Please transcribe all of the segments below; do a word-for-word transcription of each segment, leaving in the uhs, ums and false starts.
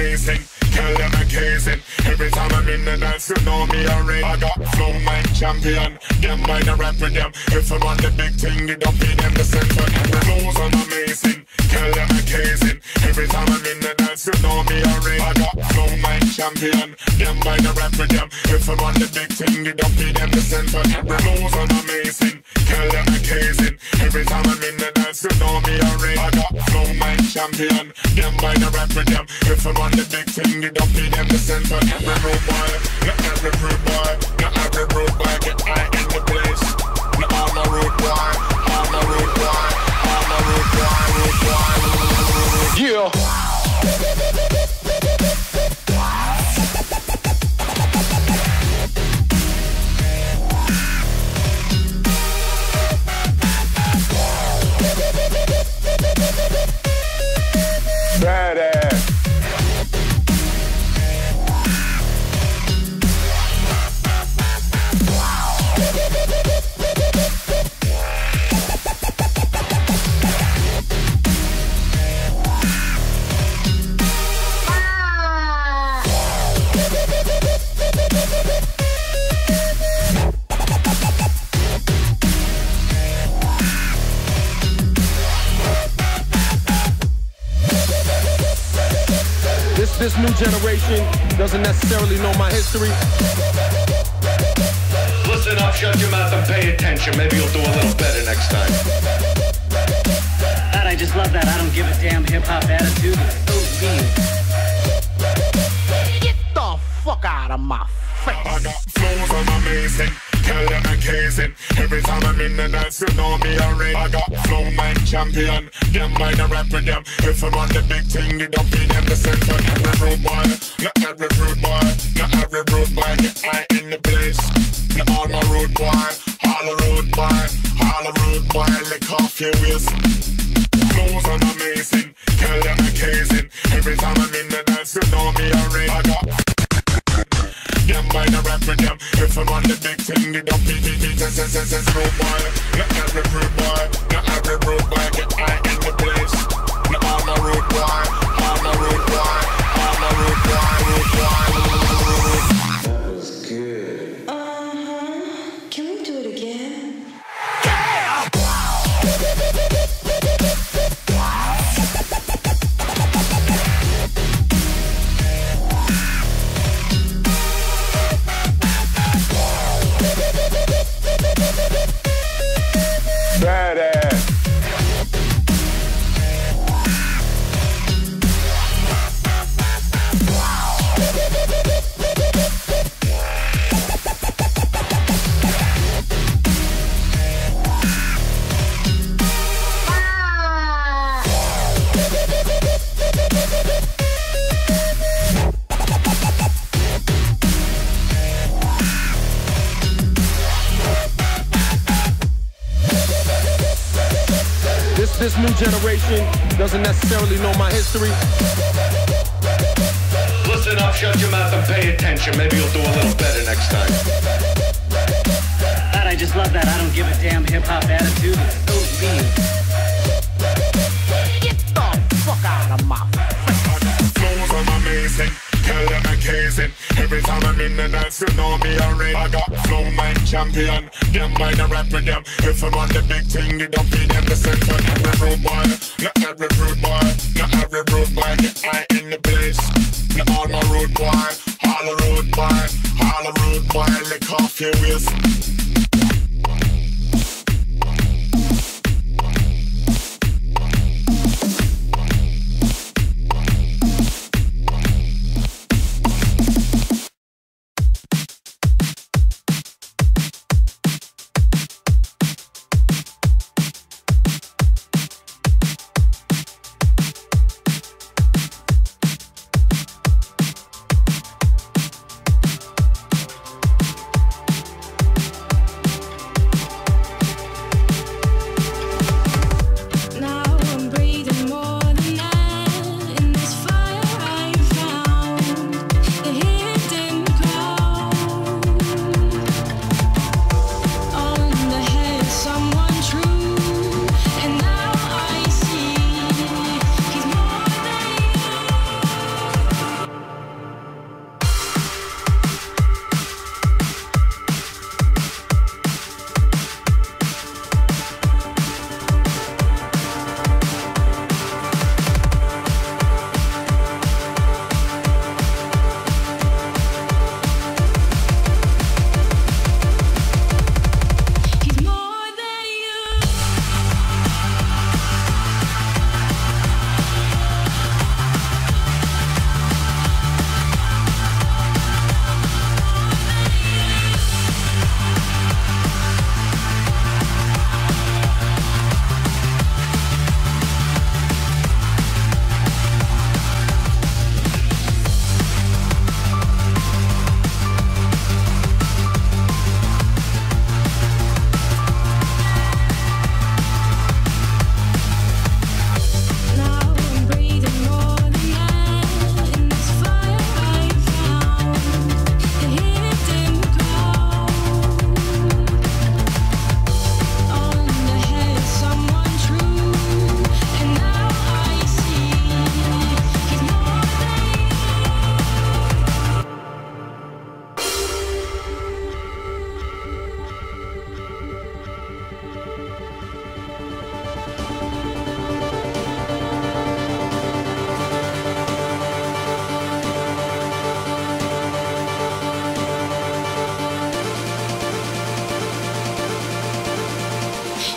amazing. Girl, you're amazing. Every time I'm in the dance, you know me already. I got flow, my champion. Them mine, I rap with them. If I want the big thing, it don't be them the center. The flows are amazing. Girl, you're amazing. Every time I'm in the dance, you know me already. I got flow, my champion. Them mine, I rap with them. If I want the big thing, it don't be them the center. The flows are amazing. Girl, you're amazing. Every time I'm in the dance, you know me already. I got flow, my champion. Them mine, I rap with them. If I want the big thing, it don't be them the center. Every rude boy, not every rude boy, not every rude boy get I in the place. Not all my rude boy, all my rude boy, all my rude boy, rude boy, rude boy, rude boy. Yeah. Badass. This new generation doesn't necessarily know my history. Listen up, shut your mouth and pay attention. Maybe you'll do a little better next time. God, I just love that I don't give a damn hip-hop attitude. It's so mean. Get the fuck out of my face. I got flows on amazing. Girl, you're amazing. Every time I'm in the dance, you know me already. I got flow, my champion. Them mine, I rap with them. If I want the big thing, it don't be them the center. Every rude boy, not every rude boy, not every rude boy get I in the place. Not all my rude boy, all the rude boy, all the rude boy lick off your waist. Flows on amazing. Girl, you're amazing. Every time I'm in the dance, you know me already. I got them mine, I rap with them. If I want the big thing, it don't be the rude boy, not every rude boy, not every rude boy get I in the place. Not all my rude boy, all my rude boy, all my rude boy, rude boy. That was good. Uh-huh. Can we do it again? Yeah! Wow! Badass. This new generation doesn't necessarily know my history. Listen up, shut your mouth and pay attention. Maybe you'll do a little better next time. God, I just love that I don't give a damn hip-hop attitude. It's so mean. Get the fuck out of my face. Flows are amazing. Girl, you're amazing. Every time I'm in the dance, you know me already. I got flow, my champion. Them mine, I rap with them. If I want the big thing, it don't be them the center. Every rude boy, not every rude boy, not every rude boy get I in the place. Not all my rude boy, all the rude boy, all the rude boy lick off your waist.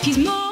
He's more